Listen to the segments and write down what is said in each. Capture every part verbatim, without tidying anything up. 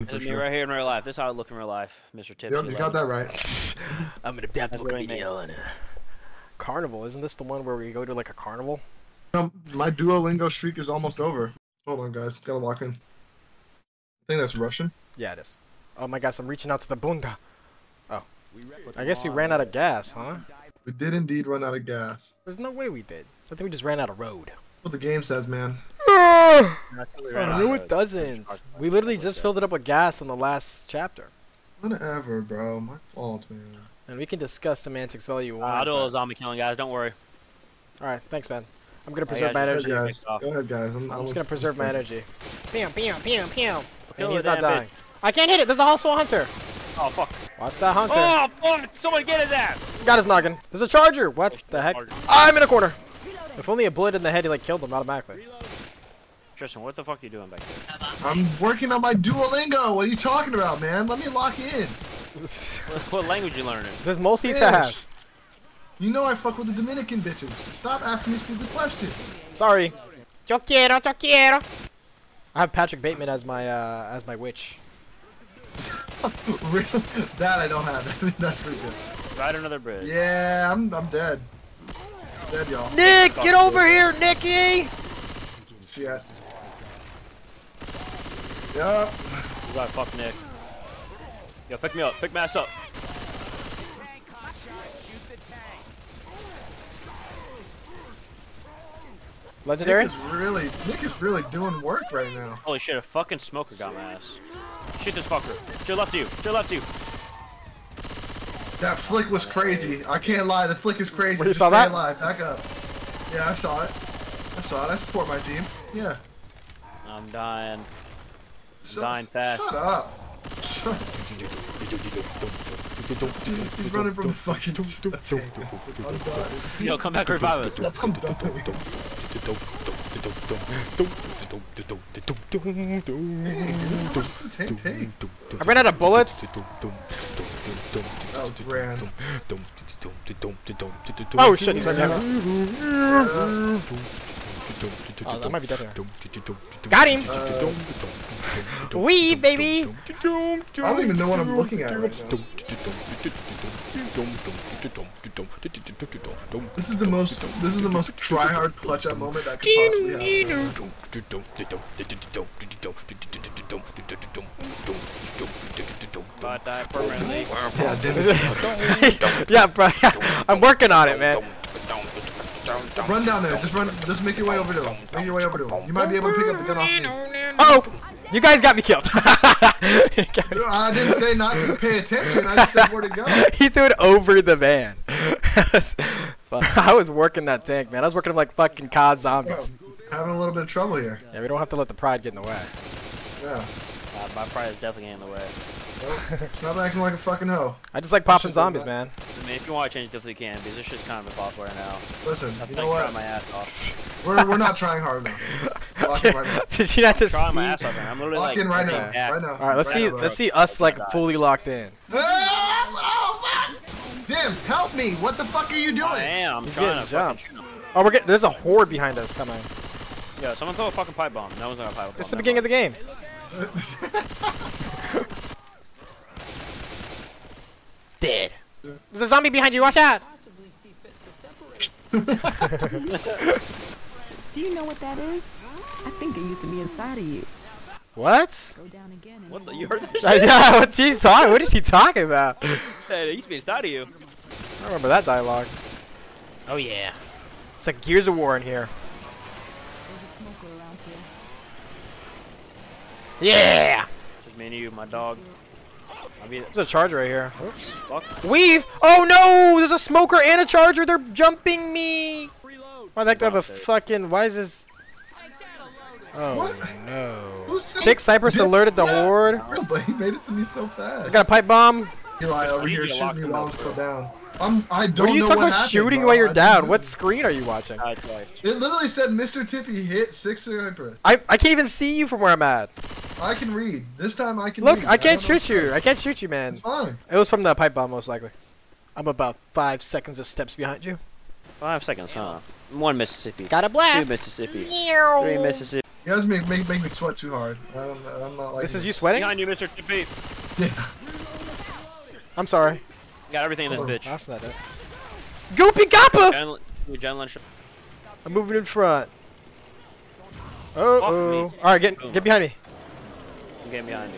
This is me sure. right here in real life. This is how I look in real life, Mister Tips. Yep, you got that right. I'm an adaptable video in a carnival. Isn't this the one where we go to like a carnival? Um, my Duolingo streak is almost over. Hold on, guys. Gotta lock in. I think that's Russian. Yeah, it is. Oh my gosh, I'm reaching out to the bunda. Oh. I guess we ran out of gas, huh? We did indeed run out of gas. There's no way we did. I think we just ran out of road. That's what the game says, man. No, it doesn't. We literally just filled it up with gas in the last chapter. Whatever, bro. My fault, man. And we can discuss semantics all you want. I'll do all the zombie killing, guys. Don't worry. Alright, thanks, man. I'm gonna preserve my energy. Go ahead, guys. I'm just gonna preserve my energy. Pew, pew, pew, pew. And he's not dying. I can't hit it. There's also a hunter. Oh, fuck. Watch that hunter. Oh, fuck. Someone get his ass. Got his noggin. There's a charger. What the heck? I'm in a corner. If only a bullet in the head, he like killed him automatically. Tristan, what the fuck are you doing back there? I'm working on my Duolingo. What are you talking about, man? Let me lock in. What language you learning? There's multitask. You know I fuck with the Dominican bitches. Stop asking me stupid questions. Sorry. Yo quiero, yo quiero. I have Patrick Bateman as my uh, as my witch. That I don't have. That's pretty good. Ride another bridge. Yeah, I'm I'm dead. I'm dead, y'all. Nick, get over here, Nicky. Yes. Yup. You gotta fuck Nick. Yo, pick me up. Pick Mash up. Legendary? Nick is really, Nick is really doing work right now. Holy shit, a fucking smoker got my ass. Shoot this fucker. To your left of you. To your left of you. That flick was crazy. I can't lie. The flick is crazy. Wait, you saw that? Alive. Back up. Yeah, I saw it. I saw it. I support my team. Yeah. I'm dying. I'm so, dying fast. Shut up. Shut up. He's running from the fucking tank. Yo, come back, revive us. I'm dying. I ran out of bullets. Oh, grand. Oh shit, he's on camera. Oh, that might be down there. Got him! Uh, Wee, baby! I don't even know what I'm looking at right now. This is the most, this is the most try-hard clutch-up moment that could possibly happen. Yeah, bro, I'm working on it, man. Run down there. Just run. Just make your way over to him. Make your way over to him. You might be able to pick up the gun off me. Oh! You guys got me killed. got me. I didn't say not to pay attention. I just said where to go. He threw it over the van. I was working that tank, man. I was working like fucking C O D zombies. Bro, having a little bit of trouble here. Yeah, we don't have to let the pride get in the way. Yeah. Uh, my pride is definitely getting in the way. It's not acting like a fucking hoe. I just like popping zombies, man. I mean, if you want to change, definitely can, because this shit's kind of impossible right now. Listen, you know what? My ass off. We're, we're not trying hard enough. Lock in right now. Did you not just see? My ass off, man. I'm literally Lock like, in right now. Ass. Right now. All right, let's right see. Now, let's see us like fully locked in. Oh, Dim, help me! What the fuck are you doing? I am. I'm He's trying to jump. Oh, we're getting. There's a horde behind us coming. Yeah, someone throw a fucking pipe bomb. No one's gonna pipe bomb. It's the beginning of the game. Dead. There's a zombie behind you. Watch out. Do you know what that is? I think it used to be inside of you. What? What the? You heard that shit? Yeah. What's he talking? What is he talking about? It used to be inside of you. I remember that dialogue. Oh yeah. It's like Gears of War in here. here. Yeah. Just me and you, my dog. There's a charger right here. Oops. Weave! Oh no! There's a smoker and a charger! They're jumping me! Why the heck do I have a fucking... Why is this... Oh what? No. Sick Cypress Dude, alerted the yes. horde. But he made it to me so fast. I got a pipe bomb. You lie over here shooting me while I'm still down. I'm, I don't know what happened. What are you talking about happened, shooting bro? while you're I down? What screen are you watching? It literally said Mister Tippy hit Sick Cypress. I, I can't even see you from where I'm at. I can read. This time I can Look, read. Look, I can't I shoot you. I can't shoot you, man. It's fine. It was from the pipe bomb, most likely. I'm about five seconds of steps behind you. Five seconds, huh? One Mississippi. Got a blast. Two Mississippi. Zero. Three Mississippi. You guys make, make, make me sweat too hard. I don't, I'm not like. This is you sweating? Behind you, Mister Tippy. Yeah. I'm sorry. Got everything in oh, this bitch. That's not it. Goopy Goppa! John, I'm moving in front. Uh oh. Alright, get, get behind me. I'm getting behind you.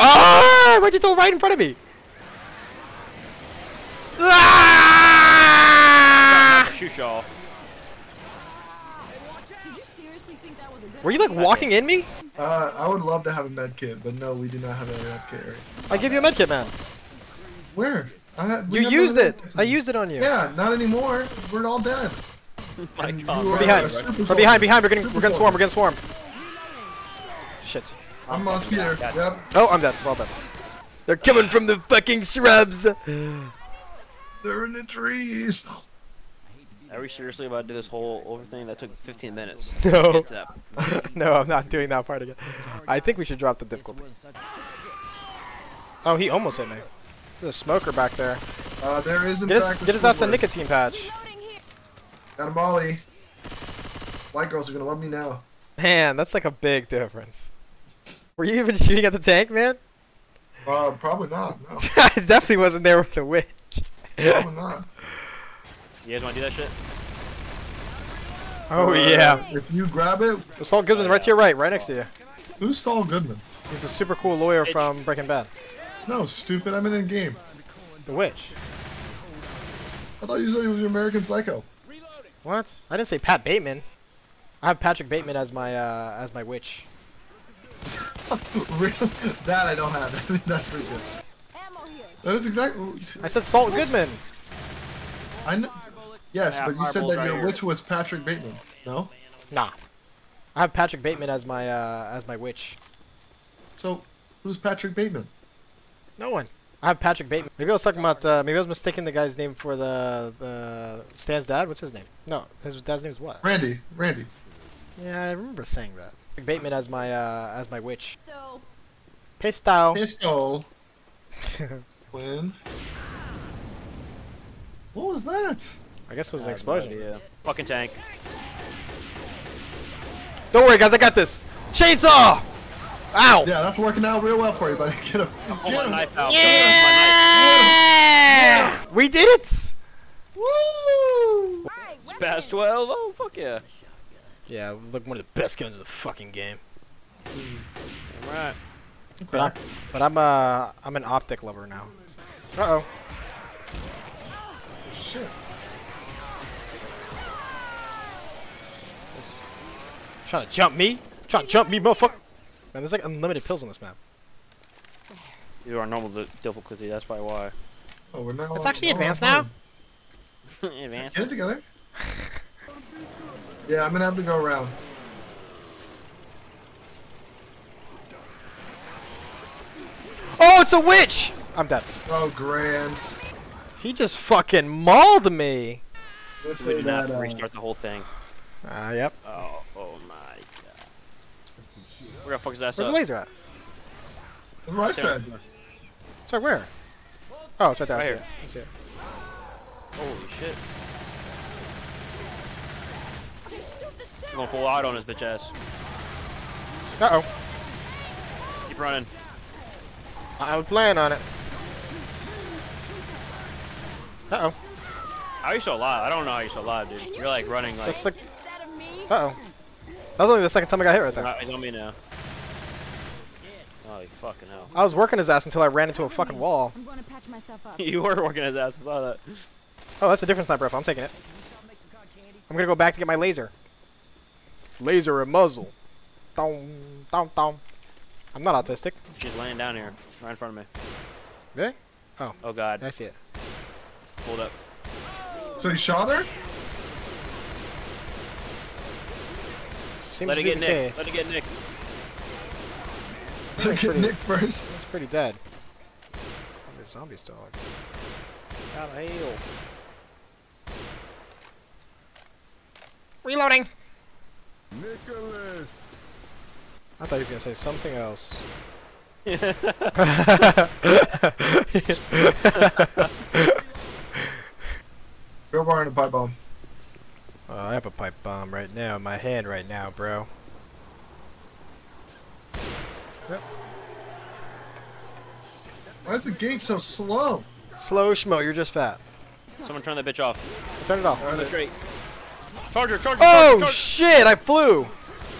Oh! Why'd you throw right in front of me? Ah! Shoot y'all. Were you like walking in me? Uh, I would love to have a med kit, but no, we do not have a med kit area. I give you a med kit, man. Where? I, you used it. I used it on you. Yeah, not anymore. We're all dead. My God. We're behind. We're behind. Behind. We're getting. We're getting swarmed. We're getting swarmed. Shit. I'm on speeder. Yep. Oh, I'm dead. Well done. They're coming from the fucking shrubs. They're in the trees. Are we seriously about to do this whole over thing? That took fifteen minutes. No. No, I'm not doing that part again. I think we should drop the difficulty. Oh, he almost hit me. There's a smoker back there. Uh, there is in get fact us, a Get us out the nicotine patch. Got a molly. White girls are gonna love me now. Man, that's like a big difference. Were you even shooting at the tank, man? Uh, probably not, no. I definitely wasn't there with the witch. Probably not. You guys want to do that shit? Oh, uh, yeah. If you grab it... Saul Goodman's right to your right, right next to you. Who's Saul Goodman? He's a super cool lawyer H. from Breaking Bad. No, stupid. I'm in a game. The witch. I thought you said he was your American Psycho. What? I didn't say Pat Bateman. I have Patrick Bateman as my, uh, as my witch. Really? That I don't have. I mean, that's pretty good. That is exactly... I said Saul Goodman. I know... Yes, yeah, but you said that right your here. witch was Patrick Bateman. No? Nah. I have Patrick Bateman as my uh, as my witch. So, who's Patrick Bateman? No one. I have Patrick Bateman. Maybe I was talking about. Uh, maybe I was mistaking the guy's name for the the Stan's dad. What's his name? No, his dad's name is what? Randy. Randy. Yeah, I remember saying that. Patrick Bateman as my uh, as my witch. Pistol. Pistol. When? What was that? I guess it was an explosion. Yeah. Fucking tank. Don't worry, guys. I got this. Chainsaw! Ow! Yeah, that's working out real well for you, buddy. Get him. Oh, Get him. Knife out. Yeah! Yeah! We did it! Woo! Bash twelve. Oh, fuck yeah. Yeah, look, one of the best guns in the fucking game. Damn right. But, I, but I'm uh, I'm an optic lover now. Uh oh. Shit. Trying to jump me? Trying to jump me, motherfucker! Man, there's like unlimited pills on this map. You are normal difficulty, that's probably why. Oh, we're not. It's actually advanced now? Advanced. Get it together. Yeah, I'm gonna have to go around. Oh, it's a witch! I'm dead. Oh, grand. He just fucking mauled me! Let's say we that, uh... restart the whole thing. Ah, uh, yep. Oh, oh my God. Where the fuck is that? Where's up? the laser at? That's what I said. Sorry, where? Oh, it's right there. Right here. I see it. Holy shit. I'm gonna pull out on his bitch ass. Uh oh. Keep running. I was playing on it. Uh oh. How are you still alive? I don't know how you're still alive, dude. You're like running like. That's like Uh-oh. That was only the second time I got hit right there. It's on me now. Holy fucking hell. I was working his ass until I ran into a fucking wall. I'm going to patch myself up. You were working his ass before that. Oh, that's a different sniper rifle. I'm taking it. I'm going to go back to get my laser. Laser and muzzle. Dom, dom, dom. I'm not autistic. She's laying down here. Right in front of me. Really? Oh. Oh, God. I see it. Hold up. So he shot her? Seems Let it get Nick. Let it get Nick. Let it get Nick first. He's pretty dead. Oh, there's zombies still alive. God, hail. Reloading. Nicholas. I thought he was gonna say something else. Real bar and a pipe bomb. Oh, I have a pipe bomb right now in my hand right now, bro. Yep. Why is the gate so slow? Slow, Schmo, you're just fat. Someone turn that bitch off. Turn it off. Turn it straight. Charger, charger, oh, charger, shit, I flew!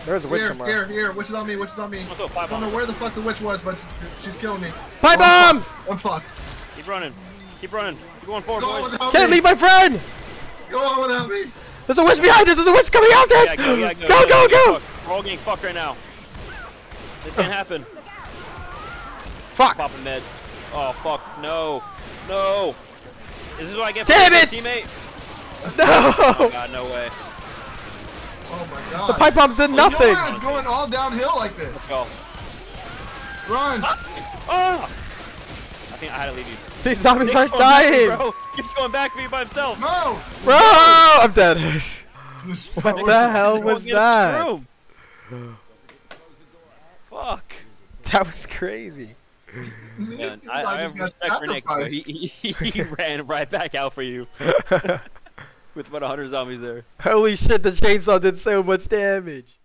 There's a witch here, somewhere. Here, here, witch is on me, witch is on me. I don't bomb. know where the fuck the witch was, but she's killing me. Pipe bomb! I'm fucked. I'm fucked. Keep running. Keep running. Keep going forward, go boys. Can't me. leave my friend! Go on without me! There's a witch behind us! There's a witch coming out us! Yeah, go, yeah, go, go, go, go, go! We're all getting fucked right now. This can't happen. Fuck! Pop a med. Oh, fuck. No. No. This is what I get for Damn it! Teammate. No! Oh god, no way. Oh my god. The pipe bombs did oh, nothing! You know I'm going all downhill like this. Let's go. Run! Ah. Oh. I think I had to leave you. These zombies Nick's aren't dying! Me, bro. Keeps going back for you by himself. No! Bro! I'm dead. What Nick's the hell was that? Fuck. That was crazy. Yeah, I, I have respect for Nick. He, he, he ran right back out for you. With about a hundred zombies there. Holy shit, the chainsaw did so much damage.